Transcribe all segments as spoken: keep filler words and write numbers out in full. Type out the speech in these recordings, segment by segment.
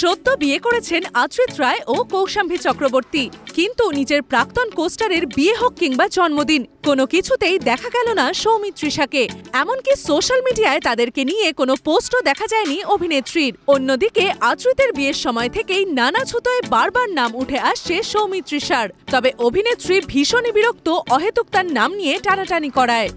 সদ্য বিয়ে করেছেন আদৃত রায় ও কৌশাম্ভি চক্রবর্তী, কিন্তু নিজের প্রাক্তন কোস্টারের বিয়ে হোক কিংবা জন্মদিন, কোনো কিছুতেই দেখা গেল না সৌমিত্রিষাকে। এমনকি সোশ্যাল মিডিয়ায় তাদেরকে নিয়ে কোনো পোস্টও দেখা যায়নি অভিনেত্রীর। অন্যদিকে আদৃতের বিয়ের সময় থেকেই নানা ছুতোয় বারবার নাম উঠে আসছে সৌমিত্রিষার। তবে অভিনেত্রী ভীষণই বিরক্ত অহেতুক তার নাম নিয়ে টানাটানি করায়।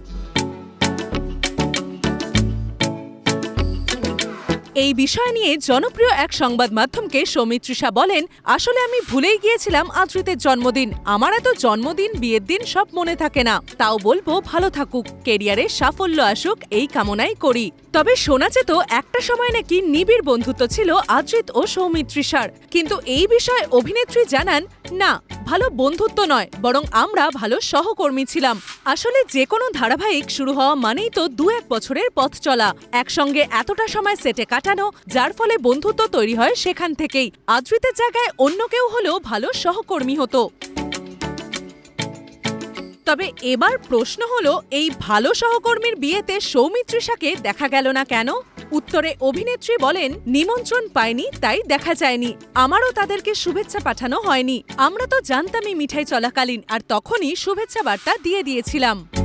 এই বিষয় নিয়ে জনপ্রিয় এক সংবাদ মাধ্যমকে সৌমিত্রিষা বলেন, আসলে আমি ভুলেই গিয়েছিলাম আদৃতের জন্মদিন। আমার এত জন্মদিন, বিয়ের দিন সব মনে থাকে না। তাও বলবো ভালো থাকুক, ক্যারিয়ারে সাফল্য আসুক, এই কামনাই করি। তবে শোনা যেত একটা সময় নাকি নিবিড় বন্ধুত্ব ছিল আদৃত ও সৌমিত্রিষার, কিন্তু এই বিষয়ে অভিনেত্রী জানান, না, ভালো বন্ধুত্ব নয়, বরং আমরা ভালো সহকর্মী ছিলাম। আসলে যে কোনো ধারাবাহিক শুরু হওয়া মানেই তো দু এক বছরের পথ চলা, একসঙ্গে এতটা সময় সেটে কাটানো, যার ফলে বন্ধুত্ব তৈরি হয় সেখান থেকেই। আদৃতের জায়গায় অন্য কেউ হলেও ভালো সহকর্মী হতো। তবে এবার প্রশ্ন হলো, এই ভালো সহকর্মীর বিয়েতে সৌমিত্রিষাকে দেখা গেল না কেন? উত্তরে অভিনেত্রী বলেন, নিমন্ত্রণ পাইনি তাই দেখা যায়নি, আমারও তাদেরকে শুভেচ্ছা পাঠানো হয়নি। আমরা তো জানতামই মিঠাই চলাকালীন, আর তখনই শুভেচ্ছা বার্তা দিয়ে দিয়েছিলাম।